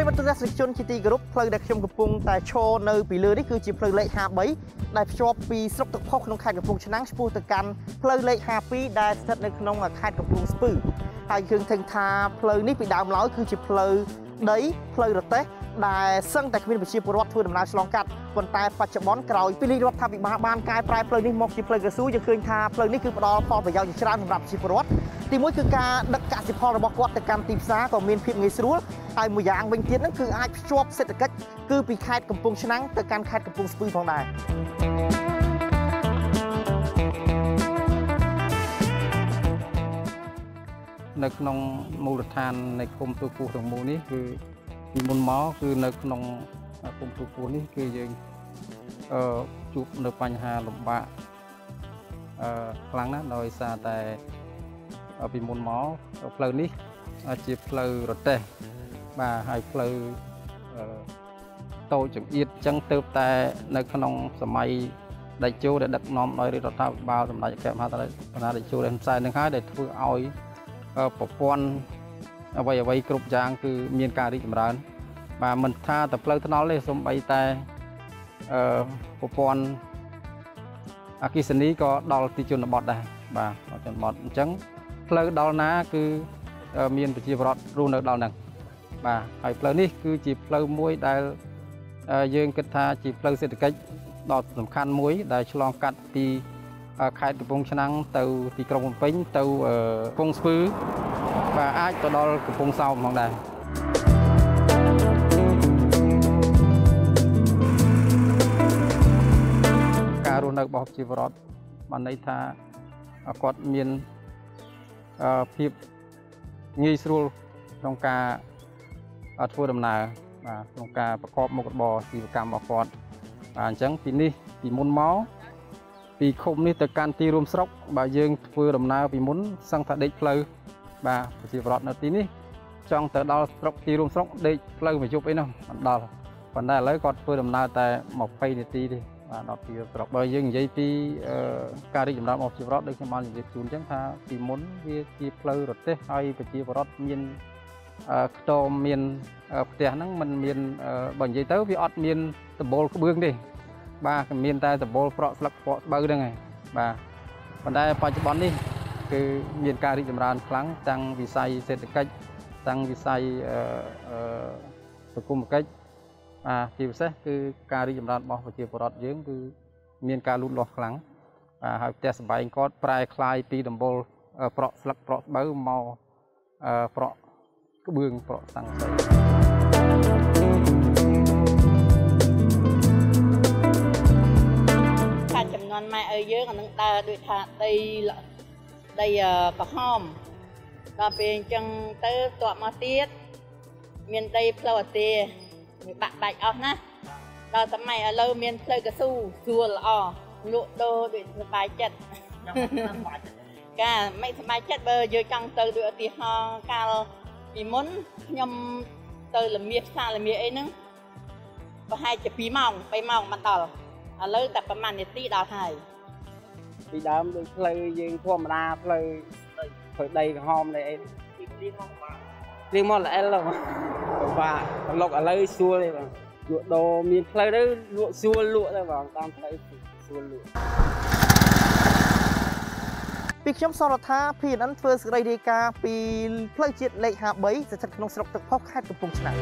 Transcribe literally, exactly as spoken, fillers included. ประวัติศาสตร์ชนคิติกรุ๊ปเพลิงเด็กชมกระปุงแต่โชว์ในปีเลือดนี่คือจีเพลิงเละหาใบได้โชว์ปีสกปรกพกน้องขาดกระปุงชนะสปูตกันเพลิงเละหาปีได้เสด็จในน้องขาดกระปุงสปูไอคืนเทงทาเพลิงนี่ปีดาวล้อคือจีเพลิงได้เพลิงระเตะได้ซึ่งแต่เป็นปีจีประวัติทั่วดำนาฉลองกัดคนตายปัจจุบันเก่าปีเลือดวัฒนธรรมบ้านบ้านกายปลายเพลิงนี่มกจีเพลิงกระซู้ยังคืนทาเพลิงนี่คือปลอพอไปยาวอย่างชราสำหรับจีประวัติตีมวยคือการดักกะสิพอระบบวัตกรรมตีซ่าของเมียนพิมพ์ไงสู้ไอ้หมู่ยางเบงเทียนนั่นคือไอ้ชอบเศรษฐกิจคือปีขาดกำปงชนังแต่การขาดกำปงสปูนทองได้นักนองมูลธานในกรมตัวกูของมูนี่คือมีมูลม้อคือนักนองกรมตัวกูนี่คือยังจุดในปัญหาลำบากครั้งนั้นโดยซาแต่ปีมูลม้อเพลินนี่จีเพลินรถเตะมาให้เพลินโตจุดยืดจังเติบแต่ในขนมสมัยได้โจได้ดักน้อมโดยรถทับบ่าวสมัยแก่มาแต่ได้โจได้ใส่หนึ่งห้าได้ทุ่ยอ้อยปกป้องเอาไว้เอาไว้กรุบยางคือมีการริจำร้านมามันท่าแต่เพลินถนนเลยสมัยแต่ปกป้องอากิสนี้ก็ดอลติจุนบอดได้บ่าวจนบอดจังเพลินดอลน้าคือมีนปฏิบัติรูนดอลหนักบ่าไอ้เพลินนี่คือจีเพลินมวยได้ยืนกระทาจีเพลินเศรษฐกิจดอลสำคัญมวยได้ฉลองกัดตีขายกระปุงชนังเตาตีกระปุงปิ้งเตาปงฟื้นบ่าไอ้ตัวดอลกระปุงเศร้ามองได้การรูนบอกจีบรอดมันในท่ากอดมีนพิบงี้สรุปโครงการทั่วดำเนินโครงการประกอบมกบศิลปกรรมออกกอดจังปีนี้ปีมุนม้าปีคมนี้แต่การตีรวมสก๊อกบ่ายงทั่วดำเนินปีมุนสังถเด็กเพลย์บ่าศิลปรอดนาทีนี้จังแต่ดาวสก๊อกตีรวมสก๊อกเด็กเพลย์มาจุบไอ้น้องดาวปัจจัยแล้วก็ทั่วดำเนินแต่หมอกไฟในตีดิดอกปีสก๊อกบ่ายงยัยปีการริจำนำออกศิลปรอดได้ขึ้นมาอย่างจุนจังท่าปีมุนวิจิเพลย์รถเตะไอวิจิรอดมีนโตเมียนเตียนั้นมันเมียนบางทีเต้าพี่อดเมียนตะโบลกระเบื้องดิบ่าเมียนแต่ตะโบลเปราะสลักเปราะเบอร์ได้ไงบ่าปัจจัยปัจจุบันนี่คือเมียนการริจำราญครั้งตั้งวิสัยเศรษฐกิจตั้งวิสัยประกอบกิจที่พิเศษคือการริจำราญบอกว่าเกี่ยวกับรถเยื้องคือเมียนการลุ่นหลอกครั้งหากแต่สบายก็ปลายคลายตีตะโบลเปราะสลักเปราะเบอร์เมาเปราะเบื้องเปราะสังเสริมการจำนวนไม่เอ่ยเยอะกันตั้งแต่ด้วยท่าได้ได้กระห้อมเราเป็นจังเตอร์ตัวมาเตี้ยเมียนได้เพลวเตี้ยมีปะใบออกนะเราสมัยเราเมียนเพลกระสู้ซัวละอ่อลุโดด้วยสบายจัดการไม่สบายจัดเบอร์เยอะจังเตอร์ด้วยตีฮองการปีมุนยำเตยละเมียซาละเมียไอ้นึงก็ให้จะปีมองไปมองมันต่อแล้วแต่ประมาณนี้ตีดาวไทยปีดาวมันเลยยิงท่วมนาเลยเคยได้หอมเลยไอ้ตีมองบ้าตีมองละไอ้เราบ้าหลอกอะไรซัวเลยบ้าลวดโดมีเลยได้ลวดซัวลวดเลยบ้าตามเลยซัวลวดปีชมสรธาพีนั้นเฟิร์สไรดีกาปีเพลย์จิตเลขาใบจะจัดขนมสลบตกพอกคาดกับปุ่งฉนัง